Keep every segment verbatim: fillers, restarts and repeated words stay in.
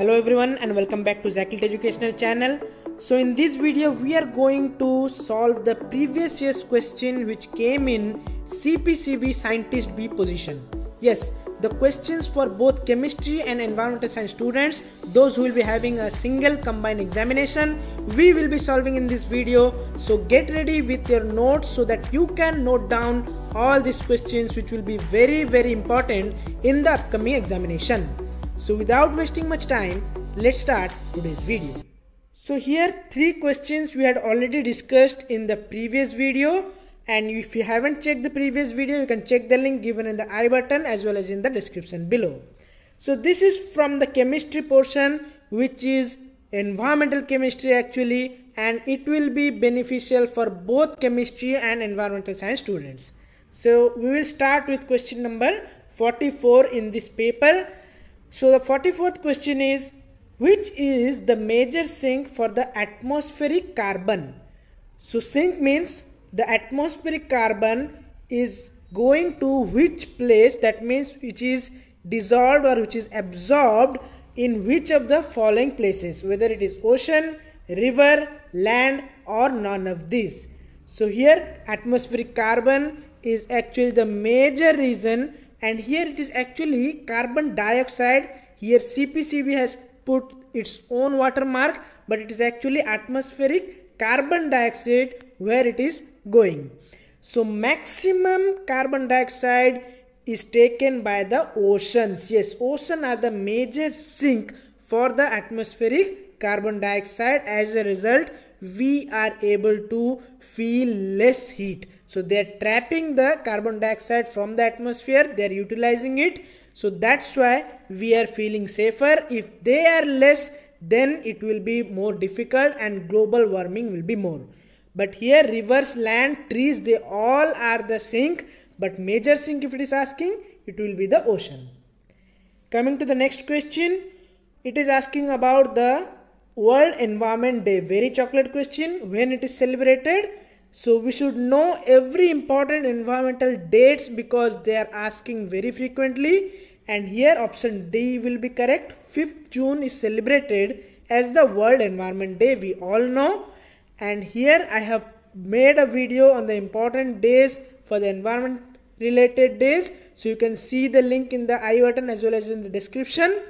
Hello everyone and welcome back to ZakLiT educational channel. So in this video we are going to solve the previous year's question which came in C P C B scientist B position. Yes, the questions for both chemistry and environmental science students, those who will be having a single combined examination, we will be solving in this video. So get ready with your notes so that you can note down all these questions which will be very very important in the upcoming examination. So without wasting much time, let's start today's video. So here three questions we had already discussed in the previous video. And if you haven't checked the previous video, you can check the link given in the I button as well as in the description below. So this is from the chemistry portion, which is environmental chemistry actually, and it will be beneficial for both chemistry and environmental science students. So we will start with question number forty-four in this paper. So the forty-fourth question is, which is the major sink for the atmospheric carbon? So sink means the atmospheric carbon is going to which place, that means which is dissolved or which is absorbed in which of the following places, whether it is ocean, river, land or none of these. So here atmospheric carbon is actually the major reason, and here it is actually carbon dioxide. Here C P C B has put its own watermark, but it is actually atmospheric carbon dioxide where it is going. So maximum carbon dioxide is taken by the oceans. Yes, oceans are the major sink for the atmospheric carbon dioxide. As a result, we are able to feel less heat. So they are trapping the carbon dioxide from the atmosphere, they are utilizing it. So that's why we are feeling safer. If they are less, then it will be more difficult and global warming will be more. But here rivers, land, trees, they all are the sink, but major sink if it is asking, it will be the ocean. Coming to the next question, it is asking about the World Environment Day, very chocolate question, when it is celebrated. So we should know every important environmental dates because they are asking very frequently, and here option D will be correct. fifth June is celebrated as the World Environment Day, we all know. And here I have made a video on the important days for the environment related days. So you can see the link in the I button as well as in the description.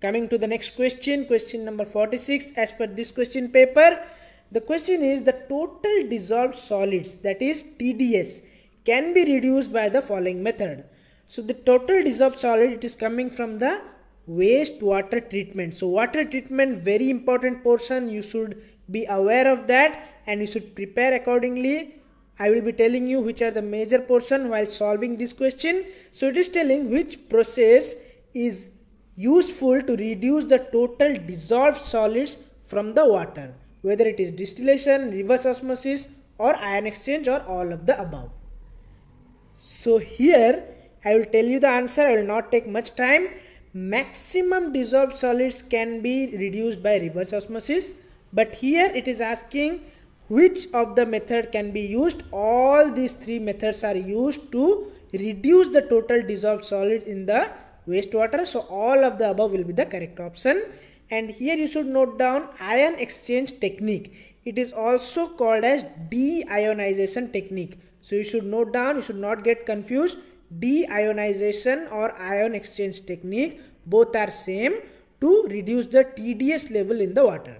Coming to the next question, question number forty-six, as per this question paper. The question is the total dissolved solids, that is T D S, can be reduced by the following method. So the total dissolved solid, it is coming from the waste water treatment. So water treatment, very important portion, you should be aware of that and you should prepare accordingly. I will be telling you which are the major portion while solving this question. So it is telling which process is useful to reduce the total dissolved solids from the water, whether it is distillation, reverse osmosis or ion exchange or all of the above. So here I will tell you the answer, I will not take much time. Maximum dissolved solids can be reduced by reverse osmosis. But here it is asking which of the method can be used. All these three methods are used to reduce the total dissolved solid in the wastewater. So all of the above will be the correct option. And here you should note down ion exchange technique. It is also called as deionization technique. So you should note down, you should not get confused. Deionization or ion exchange technique, both are same to reduce the T D S level in the water.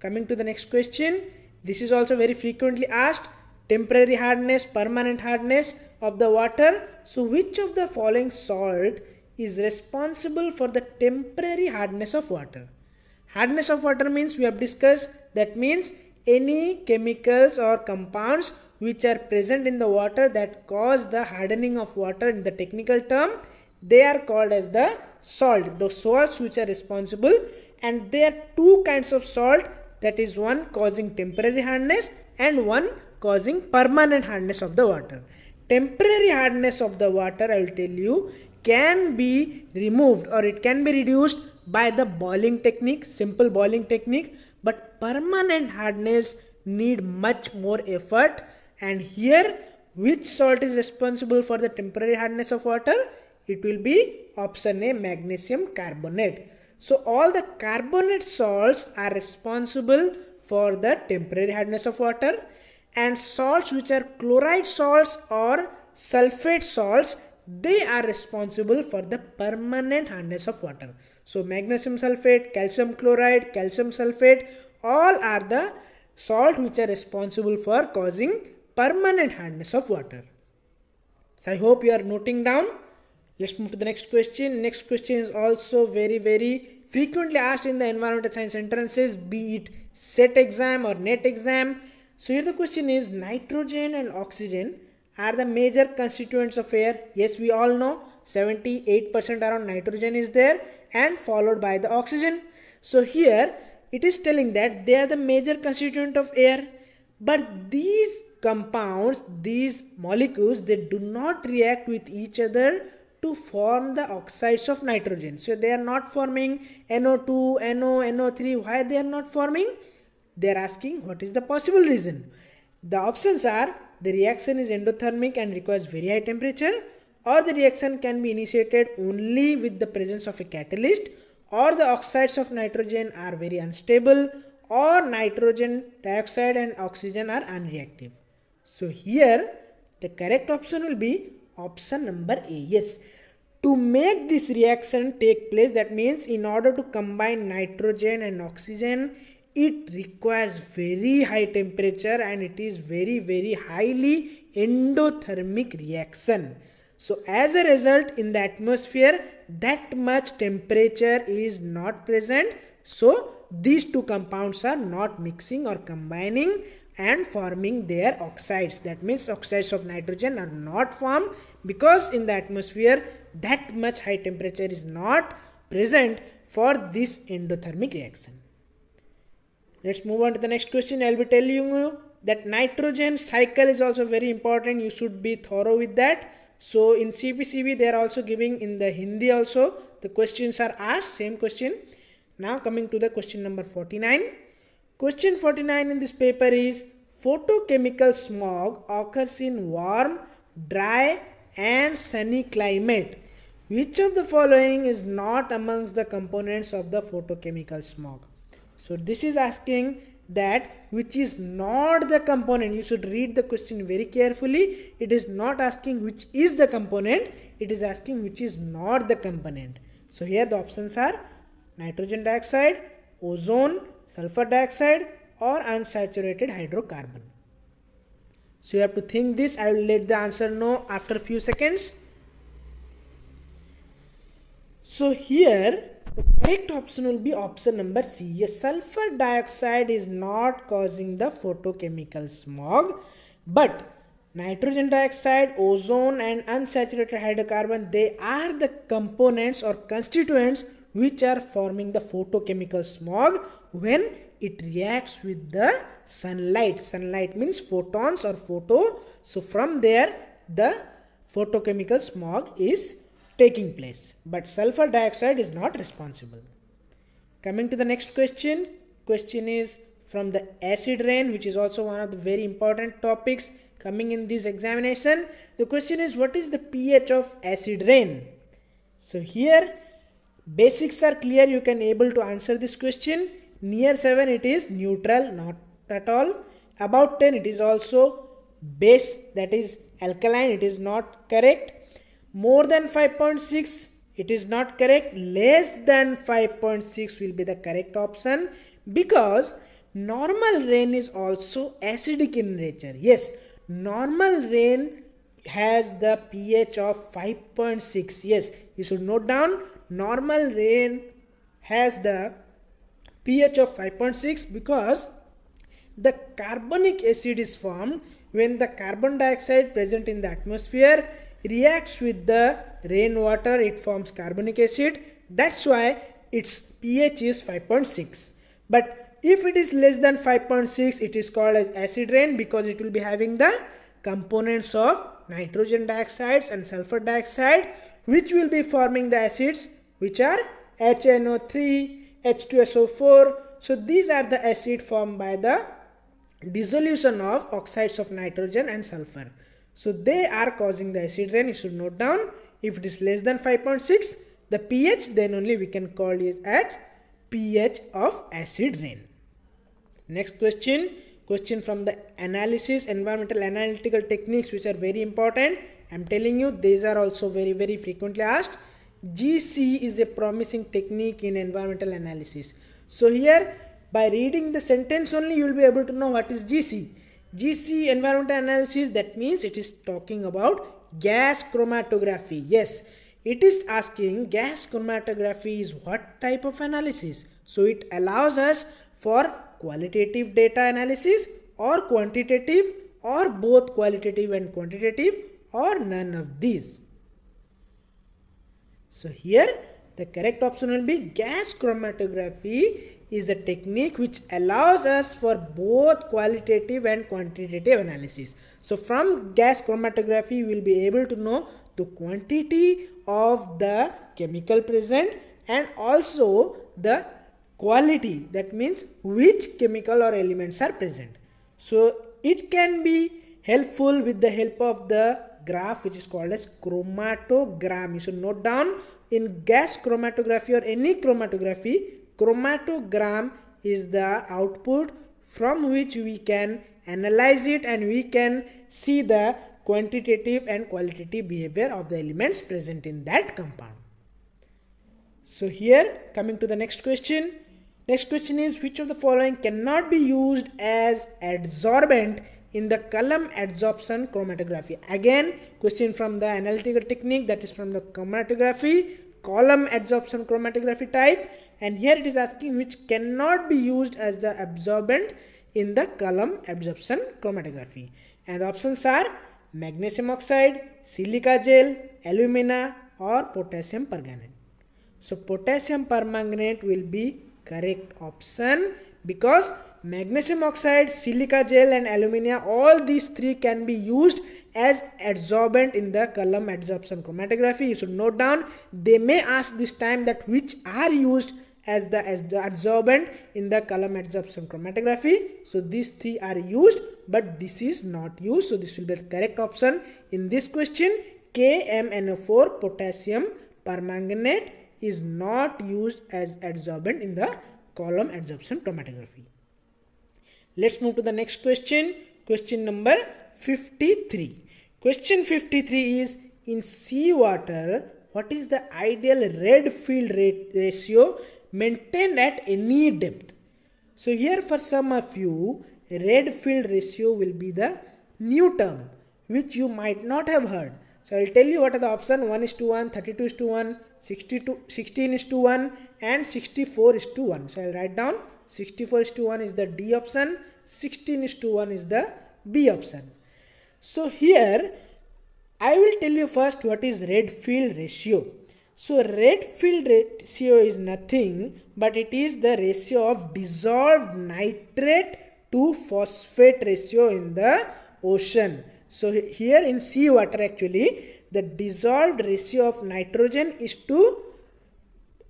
Coming to the next question, this is also very frequently asked, temporary hardness, permanent hardness of the water. So which of the following salt is responsible for the temporary hardness of water? Hardness of water means we have discussed, that means any chemicals or compounds which are present in the water that cause the hardening of water in the technical term, they are called as the salt, the salts which are responsible. And there are two kinds of salt, that is one causing temporary hardness and one causing permanent hardness of the water. Temporary hardness of the water, I will tell you, can be removed or it can be reduced by the boiling technique, simple boiling technique, but permanent hardness need much more effort. And here which salt is responsible for the temporary hardness of water? it will be option A, magnesium carbonate. So all the carbonate salts are responsible for the temporary hardness of water, and salts which are chloride salts or sulfate salts, they are responsible for the permanent hardness of water. So magnesium sulfate, calcium chloride, calcium sulfate, all are the salts which are responsible for causing permanent hardness of water. So I hope you are noting down. Let's move to the next question. Next question is also very, very frequently asked in the environmental science entrances, be it SET exam or NET exam. So here the question is, nitrogen and oxygen are the major constituents of air. Yes, we all know seventy-eight percent around nitrogen is there and followed by the oxygen. So here it is telling that they are the major constituent of air, but these compounds, these molecules, they do not react with each other to form the oxides of nitrogen. So they are not forming N O two, NO, N O three. Why they are not forming? They are asking what is the possible reason. The options are, the reaction is endothermic and requires very high temperature, or the reaction can be initiated only with the presence of a catalyst, or the oxides of nitrogen are very unstable, or nitrogen dioxide and oxygen are unreactive. So here the correct option will be option number A. Yes, to make this reaction take place, that means in order to combine nitrogen and oxygen, it requires very high temperature and it is very, very highly endothermic reaction. So as a result, in the atmosphere, that much temperature is not present. So these two compounds are not mixing or combining and forming their oxides. That means oxides of nitrogen are not formed because in the atmosphere that much high temperature is not present for this endothermic reaction. Let's move on to the next question. I'll be telling you that nitrogen cycle is also very important. You should be thorough with that. So in C P C B they are also giving in the Hindi also the questions are asked, same question. Now coming to the question number forty-nine. Question forty-nine in this paper is, photochemical smog occurs in warm, dry and sunny climate. Which of the following is not amongst the components of the photochemical smog? So this is asking that which is not the component. You should read the question very carefully. It is not asking which is the component. It is asking which is not the component. So here the options are nitrogen dioxide, ozone, sulfur dioxide or unsaturated hydrocarbon. So you have to think this. I will let the answer know after a few seconds. So here the correct option will be option number C. Yes, sulfur dioxide is not causing the photochemical smog, but nitrogen dioxide, ozone and unsaturated hydrocarbon, they are the components or constituents which are forming the photochemical smog when it reacts with the sunlight. Sunlight means photons or photo. So from there the photochemical smog is taking place. But sulfur dioxide is not responsible. Coming to the next question. Question is from the acid rain, which is also one of the very important topics coming in this examination. The question is, what is the pH of acid rain? So here basics are clear, you can able to answer this question. Near seven it is neutral, not at all. About ten it is also base, that is alkaline, it is not correct. More than five point six it is not correct. Less than five point six will be the correct option because normal rain is also acidic in nature. Yes, normal rain has the pH of five point six. Yes, you should note down, normal rain has the pH of five point six because the carbonic acid is formed when the carbon dioxide present in the atmosphere reacts with the rainwater, it forms carbonic acid. That's why its pH is five point six. But if it is less than five point six, it is called as acid rain because it will be having the components of nitrogen dioxides and sulfur dioxide, which will be forming the acids which are H N O three, H two S O four. So these are the acid formed by the dissolution of oxides of nitrogen and sulfur. So they are causing the acid rain. You should note down If it is less than five point six, the pH, then only we can call it as pH of acid rain. Next question, question from the analysis, environmental analytical techniques, which are very important. I'm telling you, these are also very, very frequently asked. G C is a promising technique in environmental analysis. So here, by reading the sentence only, you will be able to know what is G C. G C, environmental analysis, that means it is talking about gas chromatography. Yes, it is asking gas chromatography is what type of analysis. So it allows us for qualitative data analysis or quantitative, or both qualitative and quantitative, or none of these. So here the correct option will be gas chromatography is the technique which allows us for both qualitative and quantitative analysis. So from gas chromatography, we will be able to know the quantity of the chemical present and also the quality, that means which chemical or elements are present. So it can be helpful with the help of the graph which is called as chromatogram. You should note down, in gas chromatography or any chromatography, chromatogram is the output from which we can analyze it and we can see the quantitative and qualitative behavior of the elements present in that compound. So here, coming to the next question. Next question is, which of the following cannot be used as adsorbent in the column adsorption chromatography? Again, question from the analytical technique, that is from the chromatography, column adsorption chromatography type. And here it is asking which cannot be used as the absorbent in the column absorption chromatography. And the options are magnesium oxide, silica gel, alumina, or potassium permanganate. So potassium permanganate will be correct option, because magnesium oxide, silica gel, and alumina, all these three can be used as adsorbent in the column adsorption chromatography. You should note down, they may ask this time that which are used as the, as the adsorbent in the column adsorption chromatography. So these three are used, but this is not used. So this will be the correct option in this question. K M N O four, potassium permanganate, is not used as adsorbent in the column adsorption chromatography. Let's move to the next question, question number fifty-three. Question fifty-three is, in seawater, what is the ideal Redfield ratio maintained at any depth? So here for some of you, Redfield ratio will be the new term, which you might not have heard. So I will tell you what are the options, one is to one, thirty-two is to one, sixty-two, sixteen is to one, and sixty-four is to one. So I will write down, sixty-four is to one is the D option, sixteen is to one is the B option. So here I will tell you first what is Redfield ratio. So Redfield ratio is nothing but it is the ratio of dissolved nitrate to phosphate ratio in the ocean. So here in seawater, actually the dissolved ratio of nitrogen is to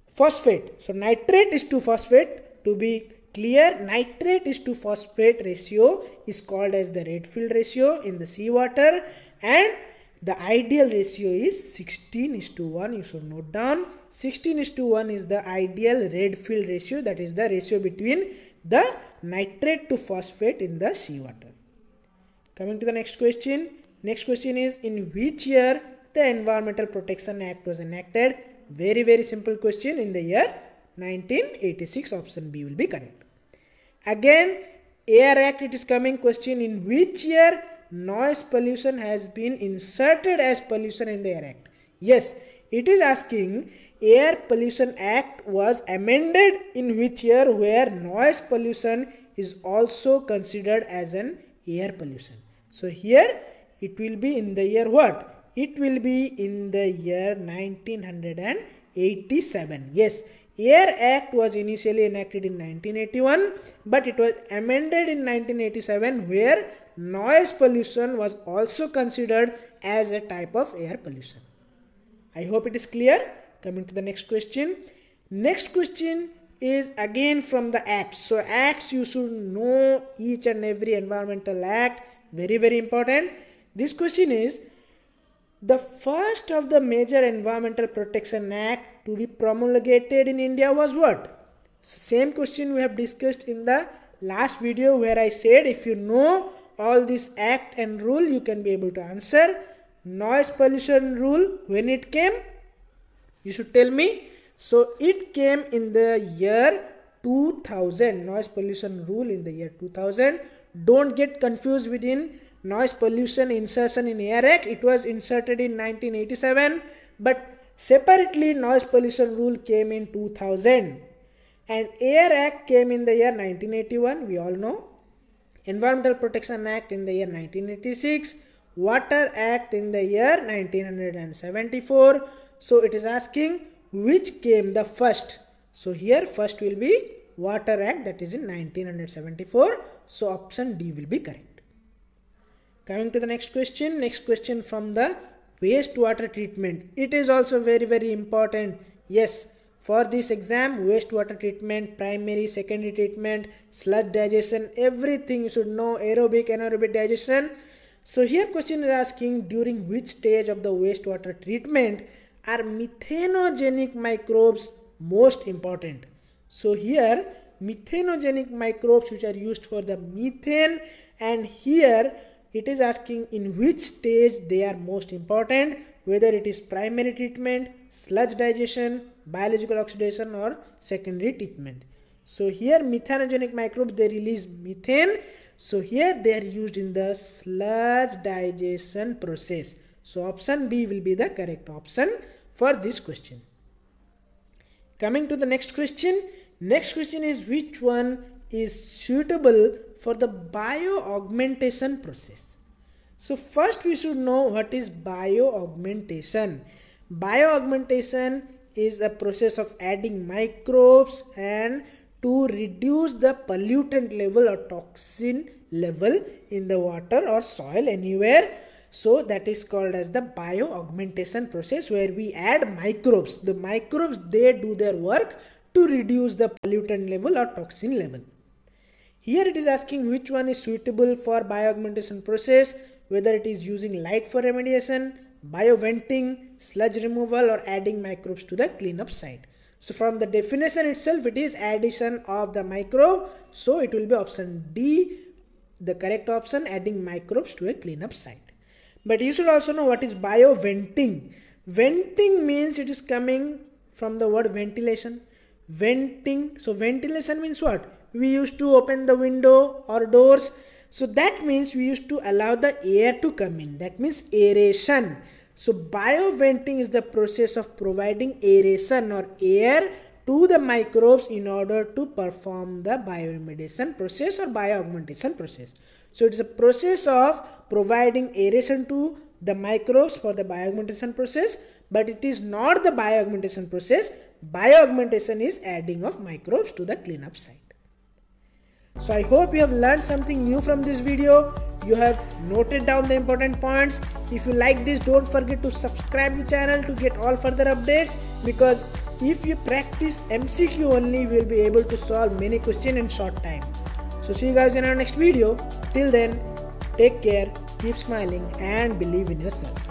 phosphate. So nitrate is to phosphate. To be clear, nitrate is to phosphate ratio is called as the Redfield ratio in the seawater, and the ideal ratio is sixteen is to one. You should note down, sixteen is to one is the ideal Redfield ratio, that is the ratio between the nitrate to phosphate in the seawater. Coming to the next question, next question is, in which year the Environmental Protection Act was enacted? Very, very simple question, in the year nineteen eighty-six, option B will be correct. Again, Air Act, it is coming, question, in which year noise pollution has been inserted as pollution in the Air Act? Yes, it is asking Air Pollution Act was amended in which year, where noise pollution is also considered as an air pollution. So here it will be in the year what? It will be in the year nineteen eighty-seven. Yes, Air Act was initially enacted in nineteen eighty-one, but it was amended in nineteen eighty-seven, where noise pollution was also considered as a type of air pollution. I hope it is clear. Coming to the next question. Next question is again from the acts. So acts, you should know each and every environmental act. Very, very important. This question is, The first of the major Environmental Protection Act to be promulgated in India was what? Same question we have discussed in the last video, where I said if you know all this act and rule, you can be able to answer. Noise pollution rule, when it came, you should tell me. So it came in the year two thousand. Noise pollution rule in the year two thousand. Don't get confused within noise pollution insertion in air act. It was inserted in nineteen eighty-seven, but separately noise pollution rule came in two thousand, and air act came in the year nineteen eighty-one. We all know. Environmental Protection Act in the year nineteen eighty-six, Water Act in the year nineteen seventy-four. So it is asking which came the first. So here first will be Water Act, that is in nineteen seventy-four. So option D will be correct. Coming to the next question. Next question from the wastewater treatment. It is also very very important. Yes, for this exam, wastewater treatment, primary, secondary treatment, sludge digestion, everything you should know, aerobic, anaerobic digestion. So here question is asking, during which stage of the wastewater treatment are methanogenic microbes most important? So here methanogenic microbes which are used for the methane, and here it is asking in which stage they are most important, whether it is primary treatment, sludge digestion, biological oxidation, or secondary treatment. So here methanogenic microbes, they release methane. So here they are used in the sludge digestion process. So option B will be the correct option for this question. Coming to the next question. Next question is, which one is suitable for the bioaugmentation process? So first we should know what is bioaugmentation. Bioaugmentation is a process of adding microbes and to reduce the pollutant level or toxin level in the water or soil anywhere. So that is called as the bioaugmentation process, where we add microbes. The microbes, they do their work to reduce the pollutant level or toxin level. Here it is asking which one is suitable for bioaugmentation process, whether it is using light for remediation, bioventing, sludge removal, or adding microbes to the cleanup site. So from the definition itself, it is addition of the microbe. So it will be option D, the correct option, adding microbes to a cleanup site. But you should also know what is bioventing. Venting means it is coming from the word ventilation. Venting. So ventilation means what? We used to open the window or doors. So that means we used to allow the air to come in. That means aeration. So bioventing is the process of providing aeration or air to the microbes in order to perform the bioremediation process or bioaugmentation process. So it is a process of providing aeration to the microbes for the bioaugmentation process, but it is not the bioaugmentation process. Bioaugmentation is adding of microbes to the cleanup site. So I hope you have learned something new from this video. You have noted down the important points. If you like this, don't forget to subscribe the channel to get all further updates, because if you practice M C Q only, you will be able to solve many questions in short time. So see you guys in our next video. Till then, take care, keep smiling, and believe in yourself.